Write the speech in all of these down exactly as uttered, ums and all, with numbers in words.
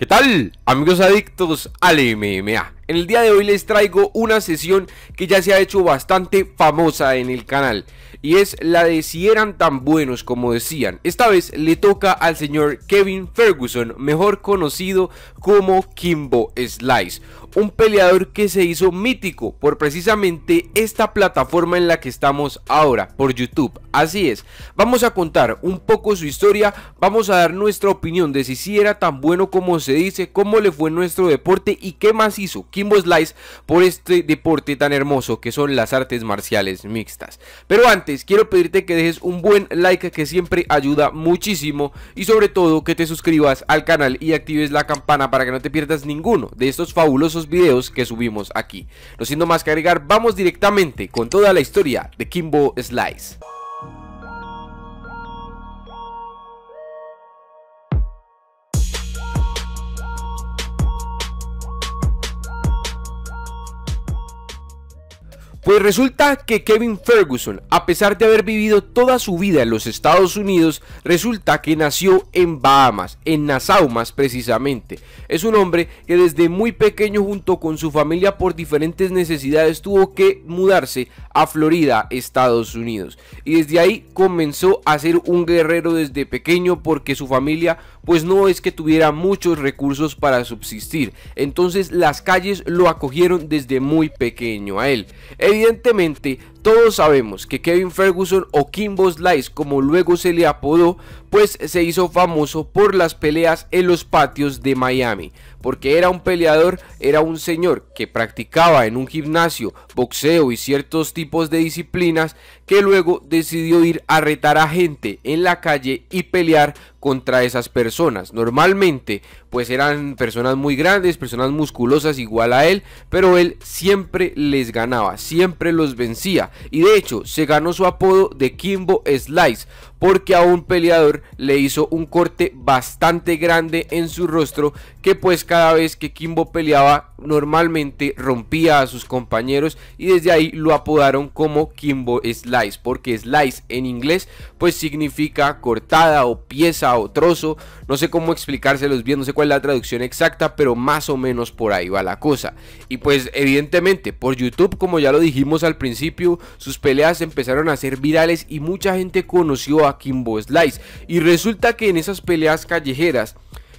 ¿Qué tal, amigos adictos al M M A? En el día de hoy les traigo una sesión que ya se ha hecho bastante famosa en el canal, y es la de si eran tan buenos como decían. Esta vez le toca al señor Kevin Ferguson, mejor conocido como Kimbo Slice, un peleador que se hizo mítico por precisamente esta plataforma en la que estamos ahora, por YouTube. Así es, vamos a contar un poco su historia, vamos a dar nuestra opinión de si sí era tan bueno como se dice, cómo le fue nuestro deporte y qué más hizo Kimbo Slice por este deporte tan hermoso que son las artes marciales mixtas. Pero antes, quiero pedirte que dejes un buen like, que siempre ayuda muchísimo, y sobre todo que te suscribas al canal y actives la campana para que no te pierdas ninguno de estos fabulosos videos que subimos aquí. No siendo más que agregar, vamos directamente con toda la historia de Kimbo Slice. Pues resulta que Kevin Ferguson, a pesar de haber vivido toda su vida en los Estados Unidos, resulta que nació en Bahamas, en Nassau más precisamente. Es un hombre que desde muy pequeño, junto con su familia, por diferentes necesidades tuvo que mudarse a Florida, Estados Unidos. Y desde ahí comenzó a ser un guerrero desde pequeño, porque su familia pues no es que tuviera muchos recursos para subsistir. Entonces las calles lo acogieron desde muy pequeño a él. Evidentemente, todos sabemos que Kevin Ferguson, o Kimbo Slice como luego se le apodó, pues se hizo famoso por las peleas en los patios de Miami, porque era un peleador, era un señor que practicaba en un gimnasio boxeo y ciertos tipos de disciplinas, que luego decidió ir a retar a gente en la calle y pelear contra esas personas. Normalmente pues eran personas muy grandes, personas musculosas igual a él, pero él siempre les ganaba, siempre los vencía. Y de hecho se ganó su apodo de Kimbo Slice porque a un peleador le hizo un corte bastante grande en su rostro, que pues cada vez que Kimbo peleaba normalmente rompía a sus compañeros, y desde ahí lo apodaron como Kimbo Slice, porque slice en inglés pues significa cortada o pieza o trozo. No sé cómo explicárselos bien, no sé cuál es la traducción exacta, pero más o menos por ahí va la cosa. Y pues evidentemente por YouTube, como ya lo dijimos al principio, sus peleas empezaron a ser virales y mucha gente conoció a Kimbo Slice. Y resulta que en esas peleas callejeras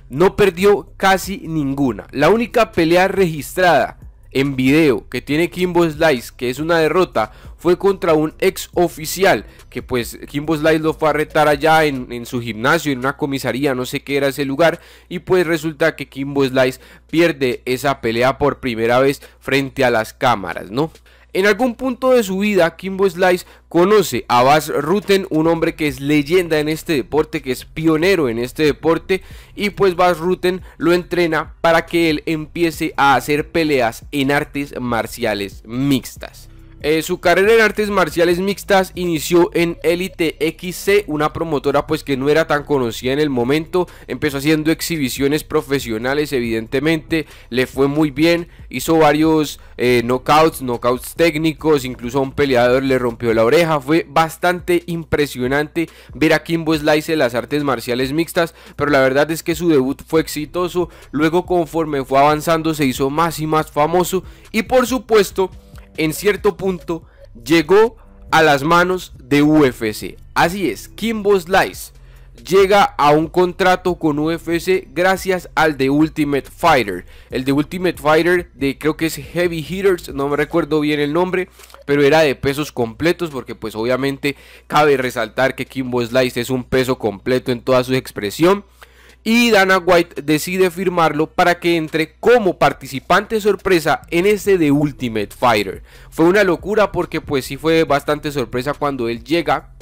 no perdió casi ninguna. La única pelea registrada en video que tiene Kimbo Slice, que es una derrota, fue contra un ex oficial, que pues Kimbo Slice lo fue a retar allá en, en su gimnasio, en una comisaría, no sé qué era ese lugar, y pues resulta que Kimbo Slice pierde esa pelea por primera vez frente a las cámaras, ¿no? En algún punto de su vida, Kimbo Slice conoce a Bas Rutten, un hombre que es leyenda en este deporte, que es pionero en este deporte, y pues Bas Rutten lo entrena para que él empiece a hacer peleas en artes marciales mixtas. Eh, su carrera en artes marciales mixtas inició en Elite X C, una promotora pues que no era tan conocida en el momento. Empezó haciendo exhibiciones profesionales, evidentemente le fue muy bien, hizo varios eh, knockouts, knockouts técnicos, incluso a un peleador le rompió la oreja. Fue bastante impresionante ver a Kimbo Slice en las artes marciales mixtas, pero la verdad es que su debut fue exitoso. Luego, conforme fue avanzando, se hizo más y más famoso, y por supuesto en cierto punto llegó a las manos de U F C. Así es, Kimbo Slice llega a un contrato con U F C gracias al The Ultimate Fighter. El The Ultimate Fighter, de creo que es Heavy Hitters, no me recuerdo bien el nombre, pero era de pesos completos, porque pues obviamente cabe resaltar que Kimbo Slice es un peso completo en toda su expresión. Y Dana White decide firmarlo para que entre como participante sorpresa en este The Ultimate Fighter. Fue una locura, porque pues sí fue bastante sorpresa cuando él llega,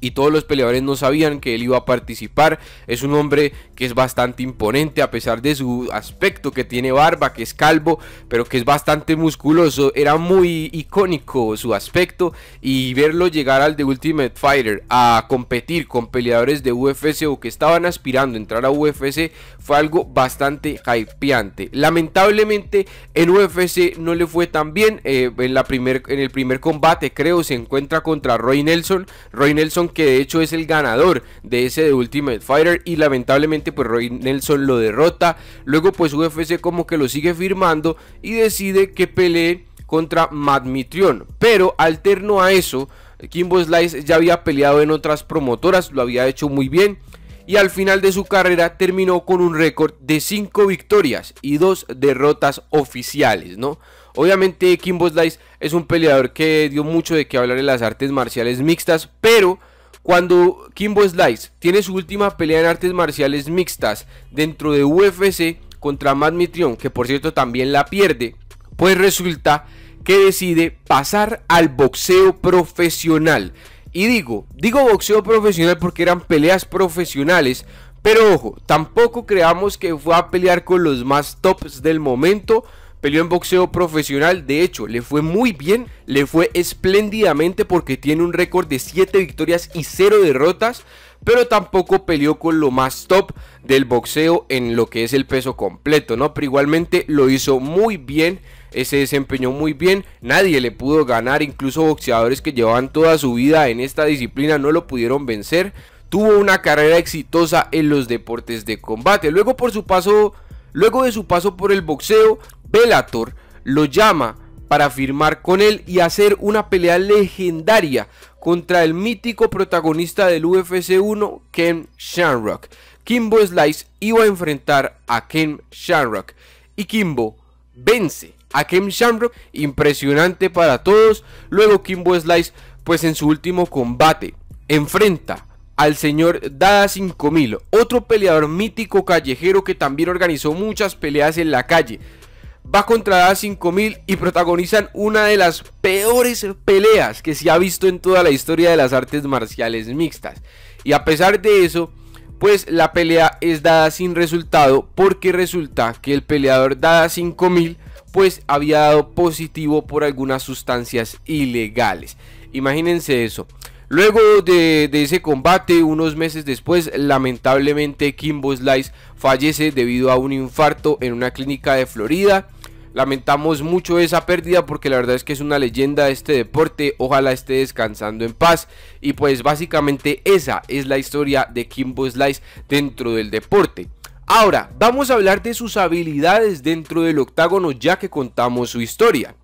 y todos los peleadores no sabían que él iba a participar. Es un hombre que es bastante imponente, a pesar de su aspecto, que tiene barba, que es calvo, pero que es bastante musculoso. Era muy icónico su aspecto, y verlo llegar al The Ultimate Fighter a competir con peleadores de U F C o que estaban aspirando a entrar a U F C fue algo bastante hypeante. Lamentablemente en U F C no le fue tan bien. eh, en, la primer, en el primer combate, creo, se encuentra contra Roy Nelson. Roy Nelson que de hecho es el ganador de ese The Ultimate Fighter, y lamentablemente pues Roy Nelson lo derrota. Luego pues U F C como que lo sigue firmando y decide que pelee contra Matt Mitrione, pero alterno a eso Kimbo Slice ya había peleado en otras promotoras, lo había hecho muy bien, y al final de su carrera terminó con un récord de cinco victorias y dos derrotas oficiales, ¿no? Obviamente Kimbo Slice es un peleador que dio mucho de qué hablar en las artes marciales mixtas, pero cuando Kimbo Slice tiene su última pelea en artes marciales mixtas dentro de U F C contra Matt Mitrione, que por cierto también la pierde, pues resulta que decide pasar al boxeo profesional. Y digo, digo boxeo profesional porque eran peleas profesionales, pero ojo, tampoco creamos que fue a pelear con los más tops del momento. Peleó en boxeo profesional, de hecho le fue muy bien, le fue espléndidamente porque tiene un récord de siete victorias y cero derrotas, pero tampoco peleó con lo más top del boxeo en lo que es el peso completo, ¿no? Pero igualmente lo hizo muy bien, se desempeñó muy bien, nadie le pudo ganar, incluso boxeadores que llevaban toda su vida en esta disciplina no lo pudieron vencer. Tuvo una carrera exitosa en los deportes de combate. Luego, por su paso, luego de su paso por el boxeo, Bellator lo llama para firmar con él y hacer una pelea legendaria contra el mítico protagonista del U F C uno, Ken Shamrock. Kimbo Slice iba a enfrentar a Ken Shamrock y Kimbo vence a Ken Shamrock, impresionante para todos. Luego Kimbo Slice pues en su último combate enfrenta al señor Dada cinco mil, otro peleador mítico callejero que también organizó muchas peleas en la calle. Va contra Dada cinco mil y protagonizan una de las peores peleas que se ha visto en toda la historia de las artes marciales mixtas. Y a pesar de eso, pues la pelea es dada sin resultado, porque resulta que el peleador Dada cinco mil pues había dado positivo por algunas sustancias ilegales. Imagínense eso. Luego de, de ese combate, unos meses después, lamentablemente Kimbo Slice fallece debido a un infarto en una clínica de Florida. Lamentamos mucho esa pérdida porque la verdad es que es una leyenda de este deporte. Ojalá esté descansando en paz. Y pues básicamente esa es la historia de Kimbo Slice dentro del deporte. Ahora vamos a hablar de sus habilidades dentro del octágono, ya que contamos su historia.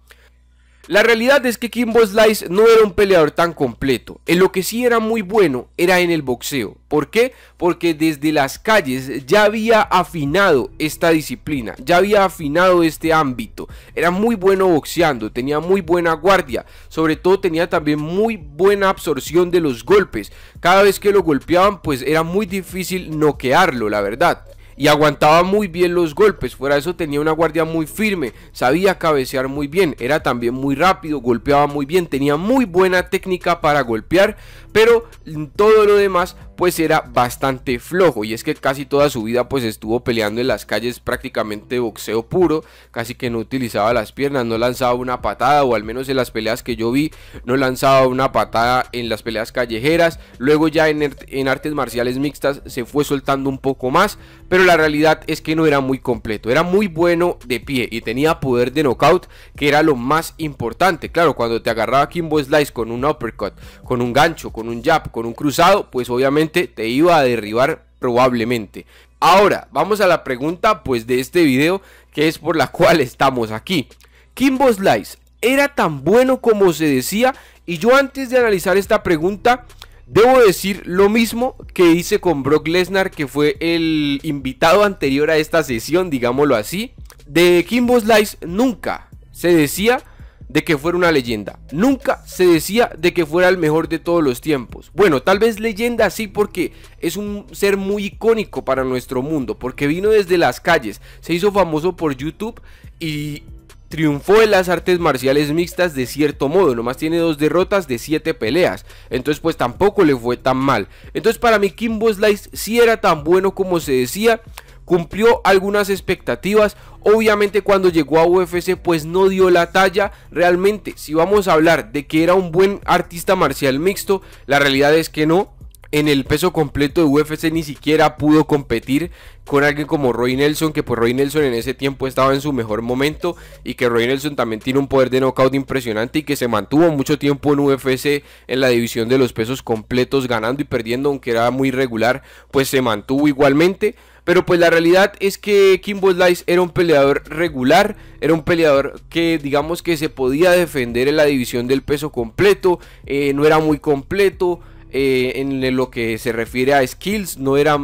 La realidad es que Kimbo Slice no era un peleador tan completo. En lo que sí era muy bueno era en el boxeo. ¿Por qué? Porque desde las calles ya había afinado esta disciplina, ya había afinado este ámbito. Era muy bueno boxeando, tenía muy buena guardia, sobre todo tenía también muy buena absorción de los golpes. Cada vez que lo golpeaban pues era muy difícil noquearlo, la verdad. Y aguantaba muy bien los golpes, fuera de eso tenía una guardia muy firme, sabía cabecear muy bien, era también muy rápido, golpeaba muy bien, tenía muy buena técnica para golpear, pero todo lo demás pues era bastante flojo, y es que casi toda su vida pues estuvo peleando en las calles prácticamente boxeo puro, casi que no utilizaba las piernas, no lanzaba una patada, o al menos en las peleas que yo vi, no lanzaba una patada en las peleas callejeras. Luego ya en, en artes marciales mixtas se fue soltando un poco más, pero la La realidad es que no era muy completo, era muy bueno de pie y tenía poder de knockout, que era lo más importante. Claro, cuando te agarraba Kimbo Slice con un uppercut, con un gancho, con un jab, con un cruzado, pues obviamente te iba a derribar probablemente. Ahora, vamos a la pregunta pues de este video, que es por la cual estamos aquí. ¿Kimbo Slice era tan bueno como se decía? Y yo, antes de analizar esta pregunta, debo decir lo mismo que hice con Brock Lesnar, que fue el invitado anterior a esta sesión, digámoslo así. De Kimbo Slice nunca se decía de que fuera una leyenda, nunca se decía de que fuera el mejor de todos los tiempos. Bueno, tal vez leyenda sí, porque es un ser muy icónico para nuestro mundo, porque vino desde las calles, se hizo famoso por YouTube y triunfó en las artes marciales mixtas de cierto modo. Nomás tiene dos derrotas de siete peleas, entonces pues tampoco le fue tan mal. Entonces para mí Kimbo Slice sí era tan bueno como se decía, cumplió algunas expectativas. Obviamente cuando llegó a U F C pues no dio la talla. Realmente si vamos a hablar de que era un buen artista marcial mixto, la realidad es que no. en el peso completo de U F C ni siquiera pudo competir con alguien como Roy Nelson, que pues Roy Nelson en ese tiempo estaba en su mejor momento, y que Roy Nelson también tiene un poder de knockout impresionante y que se mantuvo mucho tiempo en U F C en la división de los pesos completos, ganando y perdiendo, aunque era muy regular, pues se mantuvo igualmente. Pero pues la realidad es que Kimbo Slice era un peleador regular, era un peleador que digamos que se podía defender en la división del peso completo, eh, no era muy completo. Eh, en lo que se refiere a skills, no era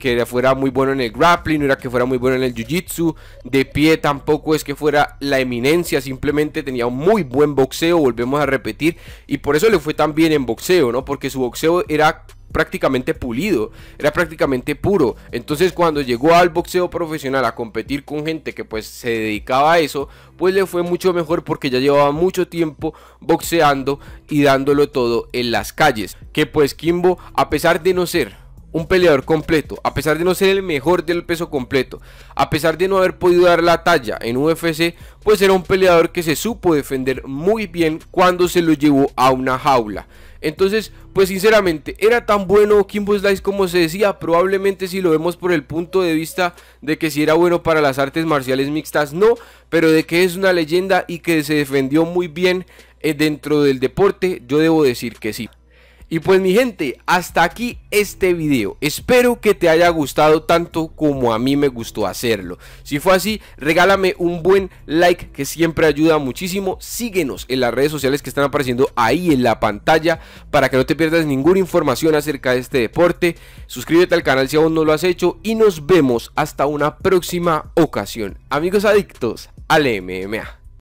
que fuera muy bueno en el grappling, no era que fuera muy bueno en el jiu-jitsu, de pie tampoco es que fuera la eminencia, simplemente tenía un muy buen boxeo, volvemos a repetir, y por eso le fue tan bien en boxeo, ¿no? Porque su boxeo era prácticamente pulido, era prácticamente puro. Entonces cuando llegó al boxeo profesional a competir con gente que pues se dedicaba a eso, pues le fue mucho mejor porque ya llevaba mucho tiempo boxeando y dándolo todo en las calles. Que pues Kimbo, a pesar de no ser un peleador completo, a pesar de no ser el mejor del peso completo, a pesar de no haber podido dar la talla en U F C, pues era un peleador que se supo defender muy bien cuando se lo llevó a una jaula. Entonces, pues sinceramente, ¿era tan bueno Kimbo Slice como se decía? Probablemente, si lo vemos por el punto de vista de que si era bueno para las artes marciales mixtas, no, pero de que es una leyenda y que se defendió muy bien dentro del deporte, yo debo decir que sí. Y pues mi gente, hasta aquí este video. Espero que te haya gustado tanto como a mí me gustó hacerlo. Si fue así, regálame un buen like que siempre ayuda muchísimo. Síguenos en las redes sociales que están apareciendo ahí en la pantalla para que no te pierdas ninguna información acerca de este deporte. Suscríbete al canal si aún no lo has hecho y nos vemos hasta una próxima ocasión. Amigos adictos al M M A.